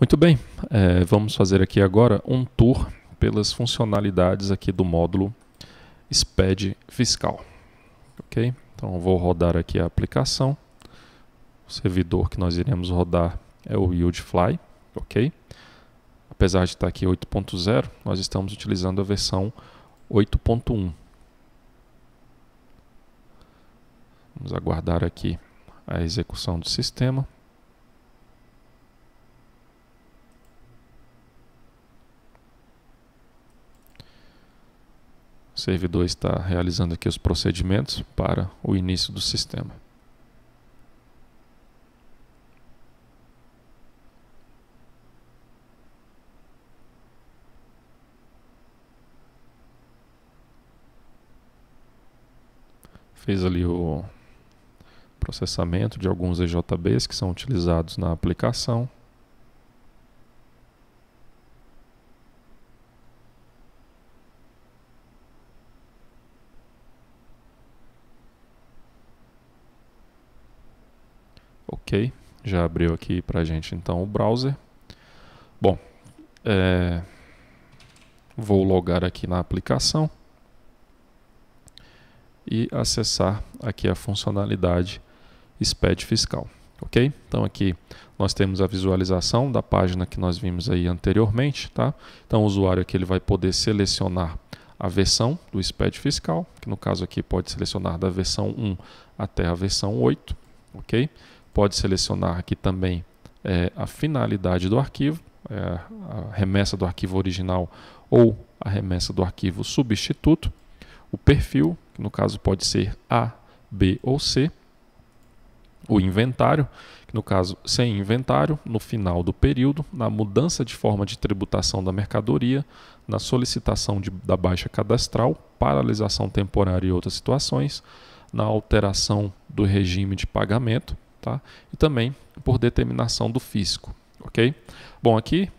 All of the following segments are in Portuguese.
Muito bem, vamos fazer aqui agora um tour pelas funcionalidades aqui do módulo SPED Fiscal. Ok? Então eu vou rodar aqui a aplicação. O servidor que nós iremos rodar é o WildFly. Ok? Apesar de estar aqui 8.0, nós estamos utilizando a versão 8.1. Vamos aguardar aqui a execução do sistema. O servidor está realizando aqui os procedimentos para o início do sistema. Fez ali o processamento de alguns EJBs que são utilizados na aplicação. Ok, já abriu aqui para a gente então o browser. Bom, vou logar aqui na aplicação e acessar aqui a funcionalidade SPED Fiscal. Ok? Então aqui nós temos a visualização da página que nós vimos aí anteriormente, tá? Então o usuário aqui ele vai poder selecionar a versão do SPED Fiscal, que no caso aqui pode selecionar da versão 1 até a versão 8. Ok? Pode selecionar aqui também a finalidade do arquivo, a remessa do arquivo original ou a remessa do arquivo substituto, o perfil, que no caso pode ser A, B ou C, o inventário, que no caso sem inventário, no final do período, na mudança de forma de tributação da mercadoria, na solicitação da baixa cadastral, paralisação temporária e outras situações, na alteração do regime de pagamento, tá? E também por determinação do fisco. Ok? Bom, aqui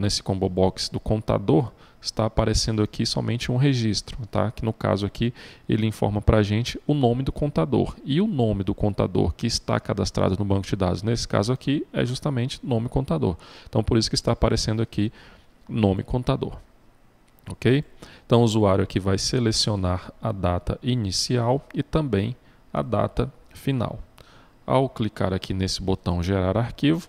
nesse combo box do contador está aparecendo aqui somente um registro, tá? Que no caso aqui ele informa para a gente o nome do contador. E o nome do contador que está cadastrado no banco de dados, nesse caso aqui, é justamente nome contador. Então por isso que está aparecendo aqui nome contador. Ok? Então o usuário aqui vai selecionar a data inicial e também a data final. Ao clicar aqui nesse botão gerar arquivo,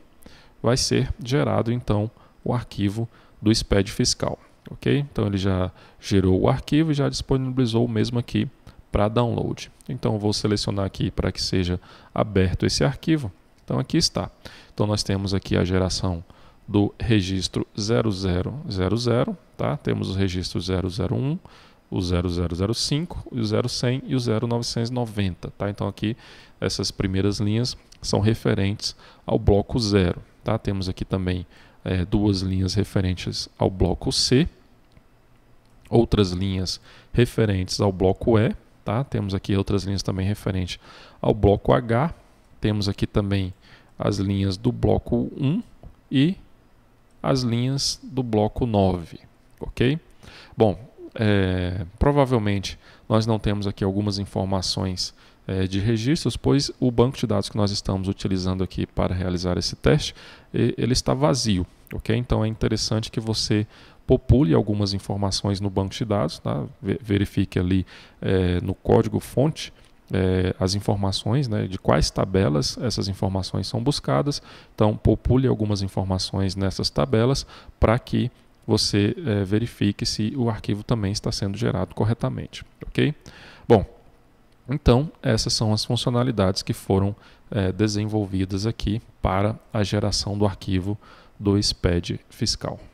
vai ser gerado então o arquivo do SPED Fiscal. Ok? Então ele já gerou o arquivo e já disponibilizou o mesmo aqui para download. Então eu vou selecionar aqui para que seja aberto esse arquivo. Então aqui está. Então nós temos aqui a geração do registro 0000, tá? Temos os registros 001, o 0005, o 0100 e o 0990. Tá? Então aqui essas primeiras linhas são referentes ao bloco 0. Tá? Temos aqui também duas linhas referentes ao bloco C, outras linhas referentes ao bloco E. Tá? Temos aqui outras linhas também referentes ao bloco H. Temos aqui também as linhas do bloco 1 e as linhas do bloco 9. Ok? Bom, provavelmente nós não temos aqui algumas informações de registros, pois o banco de dados que nós estamos utilizando aqui para realizar esse teste, ele está vazio, ok? Então é interessante que você popule algumas informações no banco de dados, tá? Verifique ali no código-fonte as informações, né, de quais tabelas essas informações são buscadas. Então popule algumas informações nessas tabelas para que você verifique se o arquivo também está sendo gerado corretamente, ok? Bom, então essas são as funcionalidades que foram desenvolvidas aqui para a geração do arquivo do SPED Fiscal.